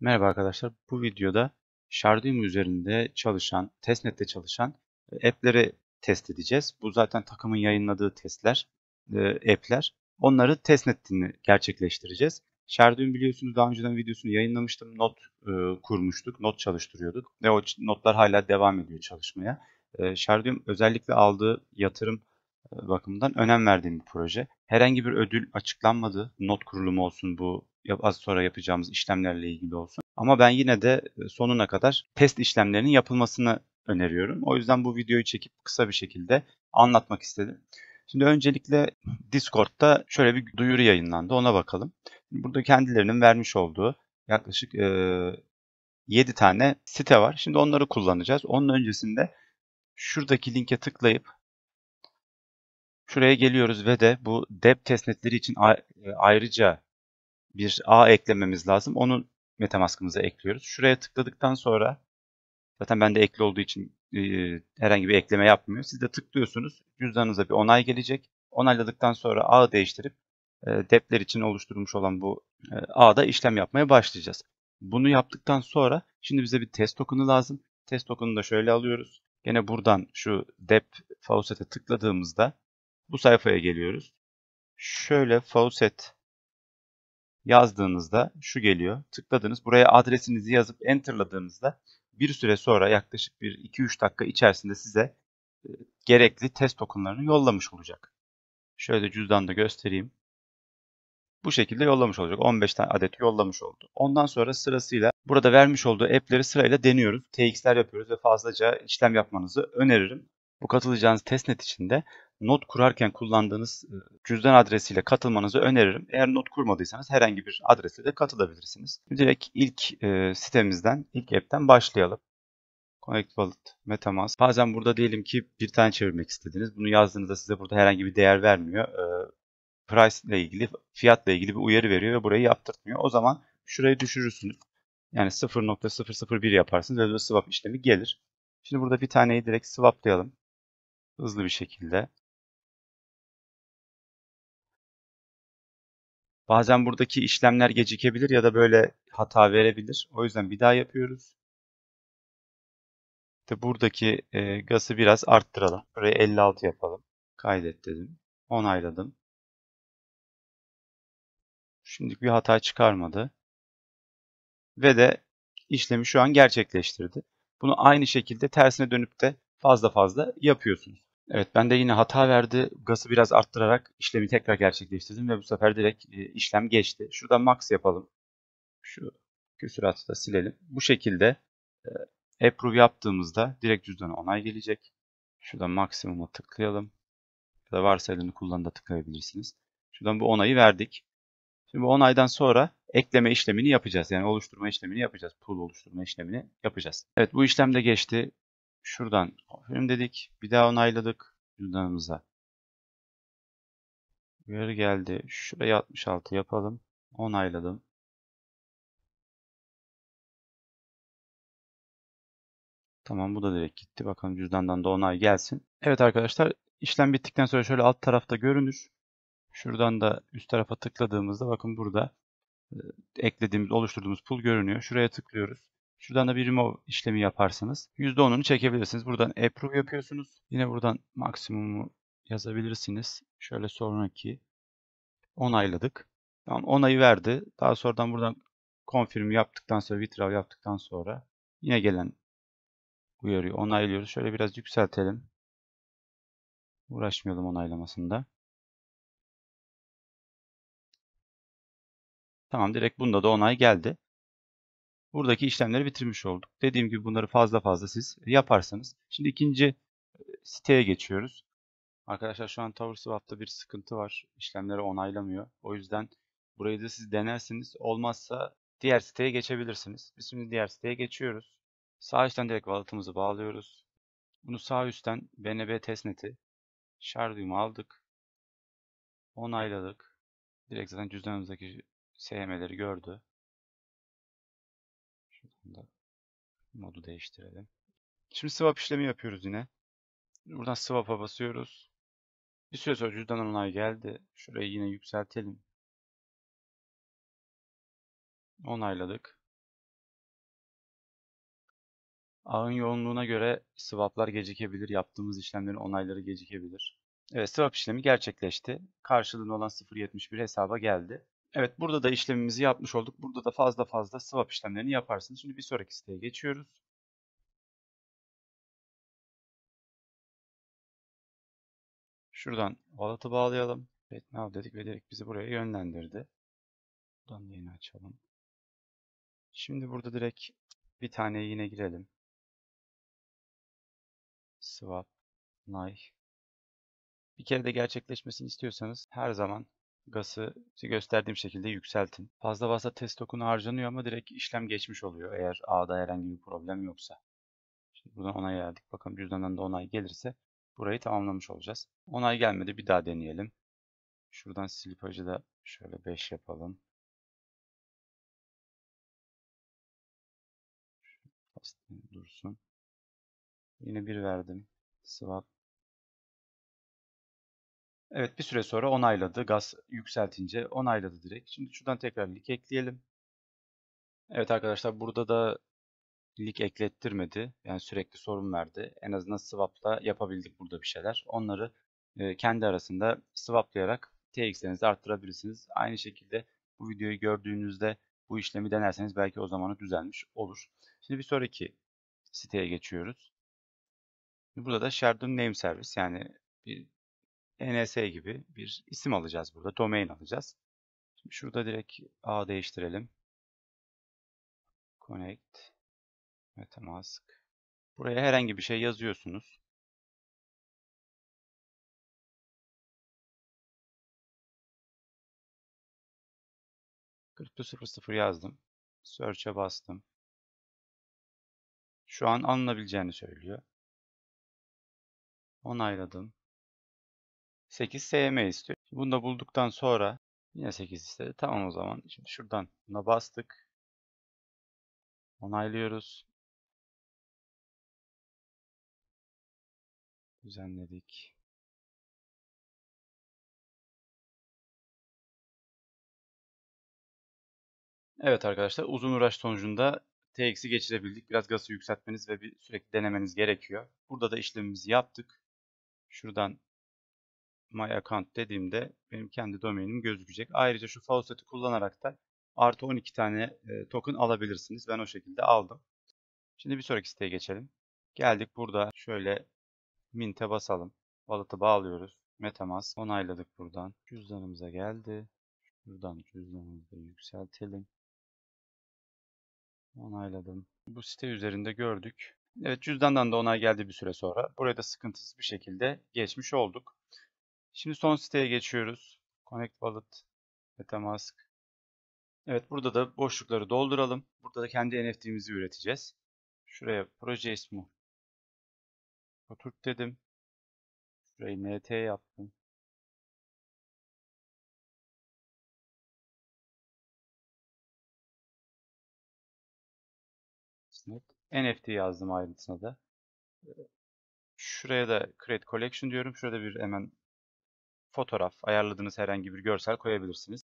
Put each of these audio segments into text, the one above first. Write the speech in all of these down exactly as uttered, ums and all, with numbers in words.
Merhaba arkadaşlar, bu videoda Shardeum üzerinde çalışan, testnet'te çalışan app'leri test edeceğiz. Bu zaten takımın yayınladığı testler, app'ler. Onları testnet'ini gerçekleştireceğiz. Shardeum biliyorsunuz daha önceden videosunu yayınlamıştım. Not e, kurmuştuk, not çalıştırıyorduk ve o notlar hala devam ediyor çalışmaya. E, Shardeum özellikle aldığı yatırım bakımından önem verdiğim bir proje. Herhangi bir ödül açıklanmadı. Not kurulumu olsun, bu az sonra yapacağımız işlemlerle ilgili olsun. Ama ben yine de sonuna kadar test işlemlerinin yapılmasını öneriyorum. O yüzden bu videoyu çekip kısa bir şekilde anlatmak istedim. Şimdi öncelikle Discord'da şöyle bir duyuru yayınlandı. Ona bakalım. Burada kendilerinin vermiş olduğu yaklaşık yedi tane site var. Şimdi onları kullanacağız. Onun öncesinde şuradaki linke tıklayıp şuraya geliyoruz ve de bu dev testnetleri için ayrıca bir ağ eklememiz lazım. Onu Metamask'ımıza ekliyoruz. Şuraya tıkladıktan sonra zaten bende ekli olduğu için e, herhangi bir ekleme yapmıyor. Siz de tıklıyorsunuz. Cüzdanınıza bir onay gelecek. Onayladıktan sonra ağı değiştirip e, devler için oluşturmuş olan bu e, ağda işlem yapmaya başlayacağız. Bunu yaptıktan sonra şimdi bize bir test token'ı lazım. Test token'ı da şöyle alıyoruz. Yine buradan şu dev faucet'e tıkladığımızda bu sayfaya geliyoruz. Şöyle faucet yazdığınızda şu geliyor. Tıkladınız. Buraya adresinizi yazıp enterladığınızda bir süre sonra yaklaşık bir iki üç dakika içerisinde size gerekli test tokenlarını yollamış olacak. Şöyle cüzdanda göstereyim. Bu şekilde yollamış olacak. on beş tane adet yollamış oldu. Ondan sonra sırasıyla burada vermiş olduğu app'leri sırayla deniyoruz. T X'ler yapıyoruz ve fazlaca işlem yapmanızı öneririm. Bu katılacağınız testnet için de not kurarken kullandığınız cüzdan adresiyle katılmanızı öneririm. Eğer not kurmadıysanız herhangi bir adresle de katılabilirsiniz. Direkt ilk e, sitemizden, ilk app'ten başlayalım. Connect Wallet, Metamask. Bazen burada diyelim ki bir tane çevirmek istediniz. Bunu yazdığınızda size burada herhangi bir değer vermiyor. E, price ile ilgili, fiyatla ilgili bir uyarı veriyor ve burayı yaptırtmıyor. O zaman şurayı düşürürsünüz. Yani sıfır nokta sıfır sıfır bir yaparsınız ve böyle swap işlemi gelir. Şimdi burada bir taneyi direkt swaplayalım. Hızlı bir şekilde. Bazen buradaki işlemler gecikebilir ya da böyle hata verebilir. O yüzden bir daha yapıyoruz. İşte buradaki e, gazı biraz arttıralım. Buraya elli altı yapalım. Kaydet dedim. Onayladım. Şimdilik bir hata çıkarmadı. Ve de işlemi şu an gerçekleştirdi. Bunu aynı şekilde tersine dönüp de fazla fazla yapıyorsunuz. Evet, ben de yine hata verdi. Gazı biraz arttırarak işlemi tekrar gerçekleştirdim ve bu sefer direkt işlem geçti. Şuradan max yapalım. Şu küsuratı da silelim. Bu şekilde approve yaptığımızda direkt cüzdana onay gelecek. Şuradan maksimuma tıklayalım. Ya da varsa elini kullanın da tıklayabilirsiniz. Şuradan bu onayı verdik. Şimdi bu onaydan sonra ekleme işlemini yapacağız. Yani oluşturma işlemini yapacağız. Pool oluşturma işlemini yapacağız. Evet, bu işlem de geçti. Şuradan confirm dedik. Bir daha onayladık cüzdanımıza. Uyarı geldi. Şuraya altmış altı yapalım. Onayladım. Tamam, bu da direkt gitti. Bakalım cüzdandan da onay gelsin. Evet arkadaşlar, işlem bittikten sonra şöyle alt tarafta görünür. Şuradan da üst tarafa tıkladığımızda bakın burada eklediğimiz, oluşturduğumuz pool görünüyor. Şuraya tıklıyoruz. Şuradan da bir remove işlemi yaparsanız yüzde on'unu çekebilirsiniz. Buradan approve yapıyorsunuz. Yine buradan maksimumu yazabilirsiniz. Şöyle sonraki onayladık. Tamam, onayı verdi. Daha sonradan buradan confirm yaptıktan sonra, withdraw yaptıktan sonra yine gelen uyarıyı onaylıyoruz. Şöyle biraz yükseltelim. Uğraşmayalım onaylamasında. Tamam, direkt bunda da onay geldi. Buradaki işlemleri bitirmiş olduk. Dediğim gibi bunları fazla fazla siz yaparsanız. Şimdi ikinci siteye geçiyoruz. Arkadaşlar şu an TowerSwap'ta bir sıkıntı var. İşlemleri onaylamıyor. O yüzden burayı da siz denersiniz. Olmazsa diğer siteye geçebilirsiniz. Biz şimdi diğer siteye geçiyoruz. Sağ üstten direkt wallet'ımızı bağlıyoruz. Bunu sağ üstten B N B testnet'i, Shardeum'u aldık. Onayladık. Direkt zaten cüzdanımızdaki S M L'leri gördü. Modu değiştirelim. Şimdi swap işlemi yapıyoruz yine. Buradan swap'a basıyoruz. Bir süre sonra cüzdan onay geldi. Şurayı yine yükseltelim. Onayladık. Ağın yoğunluğuna göre swap'lar gecikebilir, yaptığımız işlemlerin onayları gecikebilir. Evet, swap işlemi gerçekleşti. Karşılığında olan sıfır nokta yetmiş bir hesaba geldi. Evet, burada da işlemimizi yapmış olduk. Burada da fazla fazla swap işlemlerini yaparsınız. Şimdi bir sonraki siteye geçiyoruz. Şuradan wallet'ı bağlayalım. Evet, now dedik ve direkt bizi buraya yönlendirdi. Buradan yeni açalım. Şimdi burada direkt bir tane yine girelim. Swap, N A Y. Bir kere de gerçekleşmesini istiyorsanız her zaman gası gösterdiğim şekilde yükseltin. Fazla fazla test token'u harcanıyor ama direkt işlem geçmiş oluyor eğer ağda herhangi bir problem yoksa. Şimdi buradan onay geldik. Bakın cüzdandan da onay gelirse burayı tamamlamış olacağız. Onay gelmedi, bir daha deneyelim. Şuradan slipajı da şöyle beş yapalım. Şöyle dursun. Yine bir verdim. Swap. Evet, bir süre sonra onayladı. Gaz yükseltince onayladı direkt. Şimdi şuradan tekrar link ekleyelim. Evet arkadaşlar, burada da link eklettirmedi. Yani sürekli sorun verdi. En azından swap'la yapabildik burada bir şeyler. Onları kendi arasında swap'layarak T X'lerinizi arttırabilirsiniz. Aynı şekilde bu videoyu gördüğünüzde bu işlemi denerseniz belki o zamanı düzelmiş olur. Şimdi bir sonraki siteye geçiyoruz. Burada da Shardeum Name Service, yani bir N S gibi bir isim alacağız burada. Domain alacağız. Şimdi şurada direkt ağ değiştirelim. Connect. Metamask. Buraya herhangi bir şey yazıyorsunuz. kırk sıfır sıfır yazdım. Search'e bastım. Şu an alınabileceğini söylüyor. Onayladım. sekiz S M istiyor. Bunu da bulduktan sonra yine sekiz istedi. Tamam o zaman. Şimdi şuradan buna bastık. Onaylıyoruz. Düzenledik. Evet arkadaşlar, uzun uğraş sonucunda T X'i geçirebildik. Biraz gazı yükseltmeniz ve bir sürekli denemeniz gerekiyor. Burada da işlemimizi yaptık. Şuradan My Account dediğimde benim kendi domainim gözükecek. Ayrıca şu faucet'i kullanarak da artı on iki tane token alabilirsiniz. Ben o şekilde aldım. Şimdi bir sonraki siteye geçelim. Geldik, burada şöyle mint'e basalım. Wallet'ı bağlıyoruz. Metamask onayladık buradan. Cüzdanımıza geldi. Şuradan cüzdanımızı yükseltelim. Onayladım. Bu site üzerinde gördük. Evet, cüzdandan da onay geldi bir süre sonra. Buraya da sıkıntısız bir şekilde geçmiş olduk. Şimdi son siteye geçiyoruz. Connect Wallet, Metamask. Evet, burada da boşlukları dolduralım. Burada da kendi N F T'mizi üreteceğiz. Şuraya proje ismi oturt dedim. Şurayı N T yaptım. N F T yazdım ayrıntısına da. Şuraya da Create Collection diyorum. Şurada bir hemen fotoğraf, ayarladığınız herhangi bir görsel koyabilirsiniz.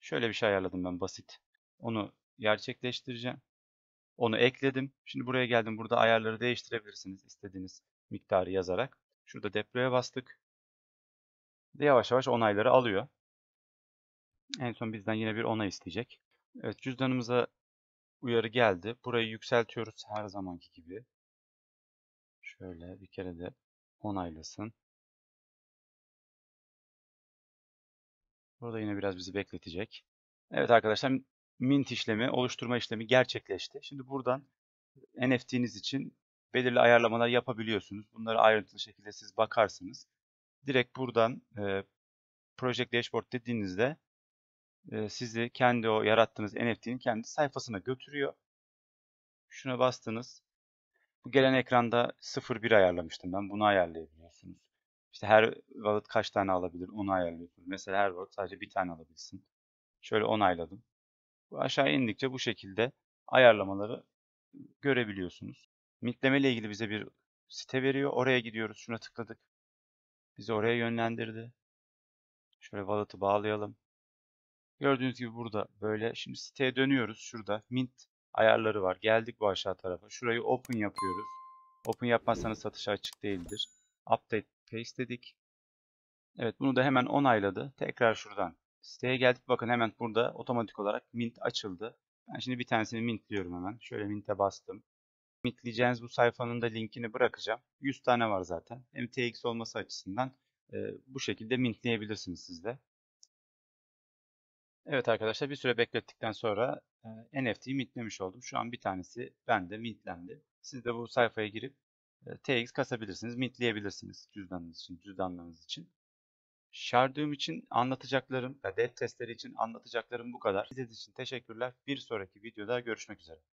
Şöyle bir şey ayarladım ben, basit. Onu gerçekleştireceğim. Onu ekledim. Şimdi buraya geldim. Burada ayarları değiştirebilirsiniz istediğiniz miktarı yazarak. Şurada deploy'a bastık. Ve yavaş yavaş onayları alıyor. En son bizden yine bir onay isteyecek. Evet, cüzdanımıza uyarı geldi. Burayı yükseltiyoruz her zamanki gibi. Şöyle bir kere de onaylasın. Burada yine biraz bizi bekletecek. Evet arkadaşlar, mint işlemi, oluşturma işlemi gerçekleşti. Şimdi buradan N F T'niz için belirli ayarlamalar yapabiliyorsunuz. Bunları ayrıntılı şekilde siz bakarsınız. Direkt buradan e, Project Dashboard dediğinizde e, sizi kendi o yarattığınız N F T'nin kendi sayfasına götürüyor. Şuna bastınız. Bu gelen ekranda sıfır nokta bir ayarlamıştım ben. Bunu ayarlayabiliyorsunuz. İşte her wallet kaç tane alabilir, onu ayarlıyorsunuz. Mesela her wallet sadece bir tane alabilsin. Şöyle onayladım. Bu aşağı indikçe bu şekilde ayarlamaları görebiliyorsunuz. Mintleme ile ilgili bize bir site veriyor. Oraya gidiyoruz. Şuna tıkladık. Bizi oraya yönlendirdi. Şöyle wallet'ı bağlayalım. Gördüğünüz gibi burada böyle. Şimdi siteye dönüyoruz. Şurada mint ayarları var. Geldik bu aşağı tarafa. Şurayı open yapıyoruz. Open yapmazsanız satışa açık değildir. Update paste dedik. Evet, bunu da hemen onayladı. Tekrar şuradan siteye geldik. Bakın hemen burada otomatik olarak mint açıldı. Ben şimdi bir tanesini mintliyorum hemen. Şöyle mint'e bastım. Mintleyeceğiniz bu sayfanın da linkini bırakacağım. yüz tane var zaten. M T X olması açısından e, bu şekilde mintleyebilirsiniz siz de. Evet arkadaşlar, bir süre beklettikten sonra e, N F T'yi mintlemiş oldum. Şu an bir tanesi bende mintlendi. Siz de bu sayfaya girip e, T X kasabilirsiniz, mintleyebilirsiniz cüzdanınız için, cüzdanlarınız için. Shardeum için anlatacaklarım ve dev testleri için anlatacaklarım bu kadar. İzlediğiniz için teşekkürler. Bir sonraki videoda görüşmek üzere.